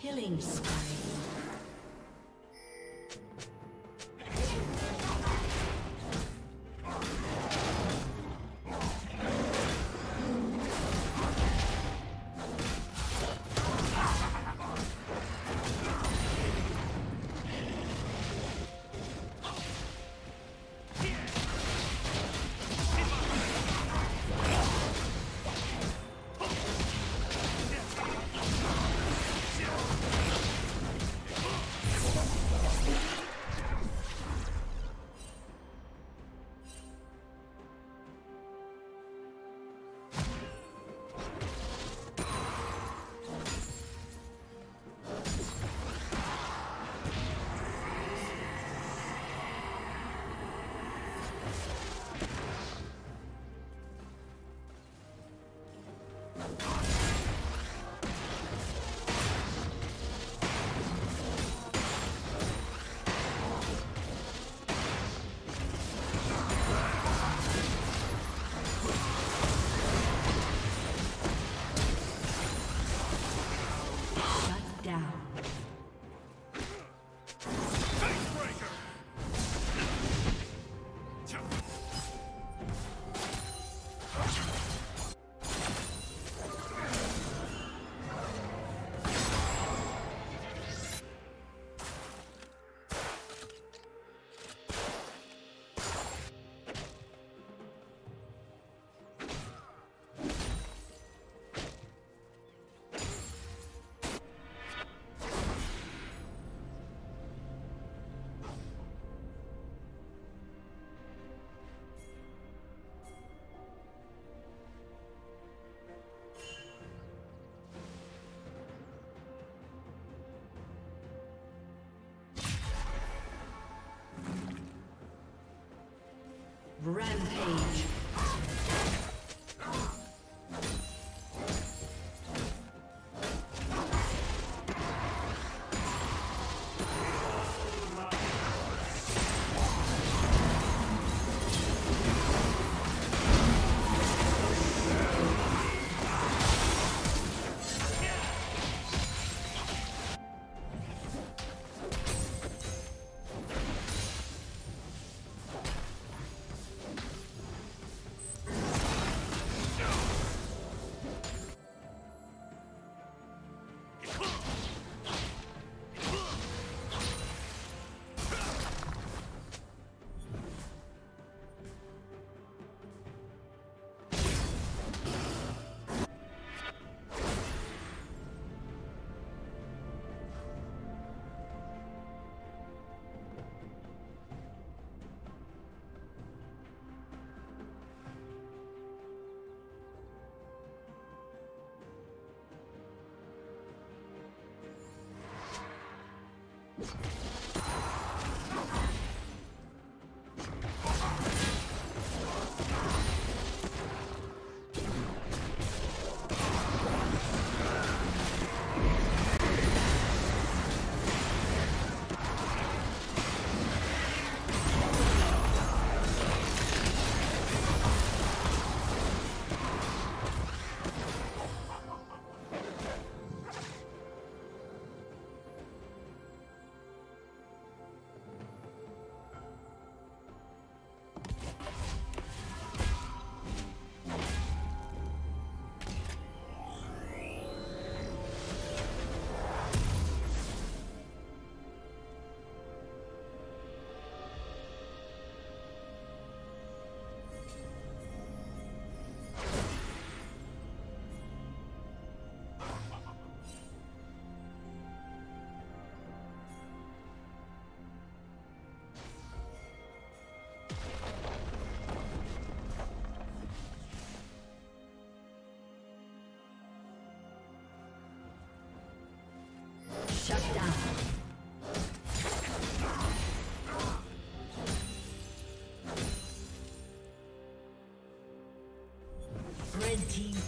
Killing spree. Rampage. Shut down. Red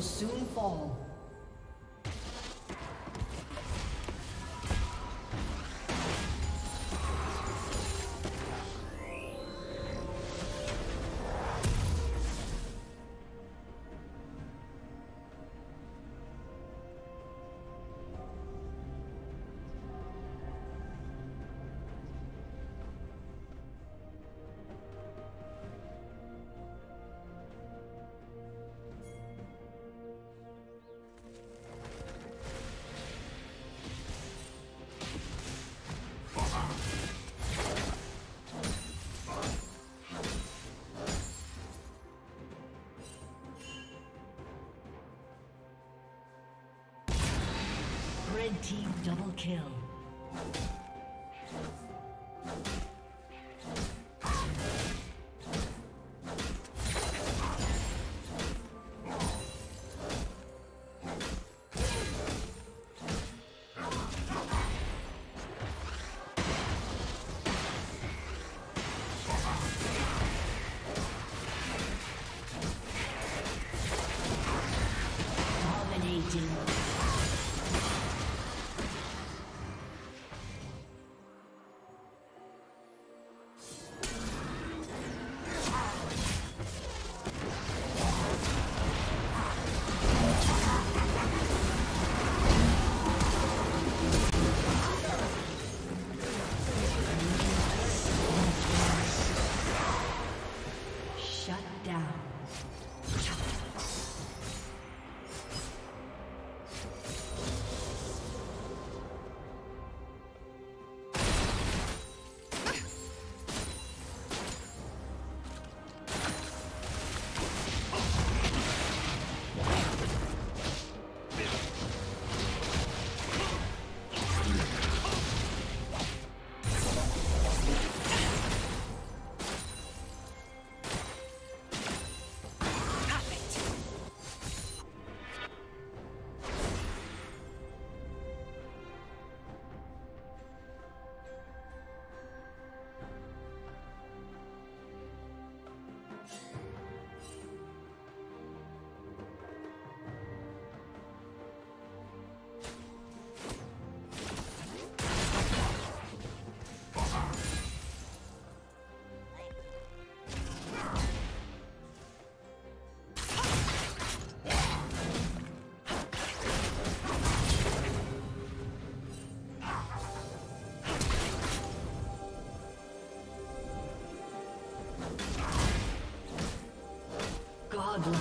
will soon fall. Red team double kill. Godlike.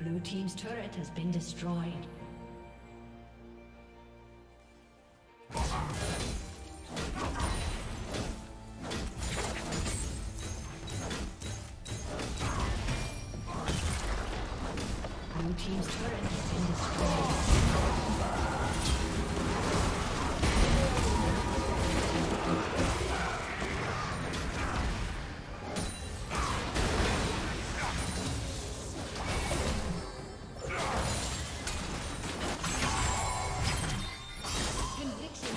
Blue team's turret has been destroyed. Team's turret has been destroyed. Conviction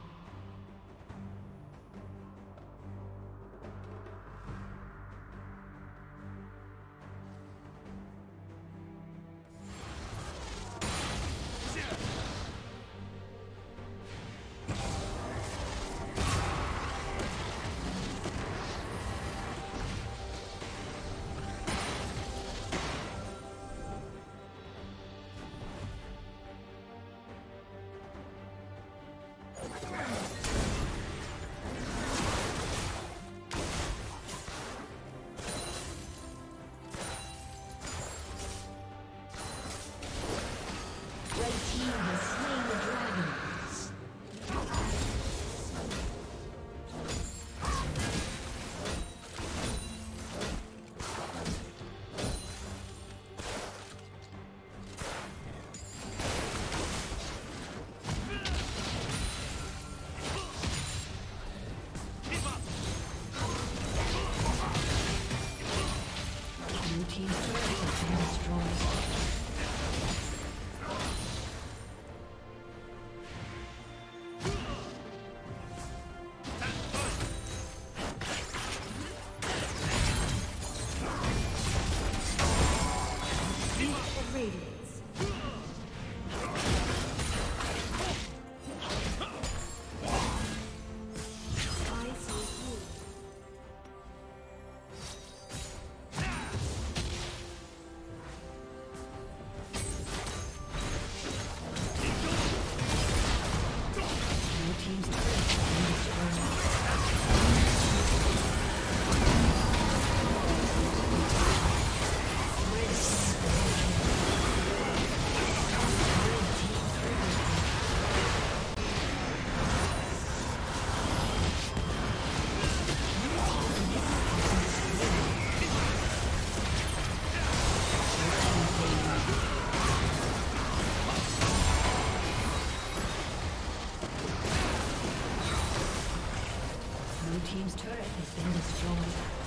team's turret has been destroyed.